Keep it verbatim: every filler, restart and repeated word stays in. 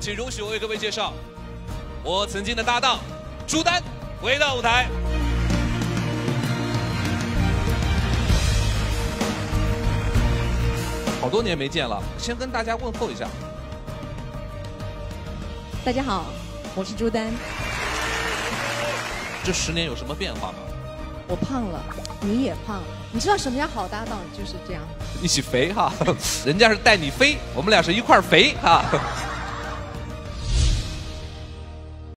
请容许我为各位介绍我曾经的搭档朱丹回到舞台。 好多年没见了，先跟大家问候一下。大家好，我是朱丹。这十年有什么变化吗？我胖了，你也胖了。你知道什么叫好搭档？就是这样，一起肥哈。人家是带你飞，我们俩是一块肥哈。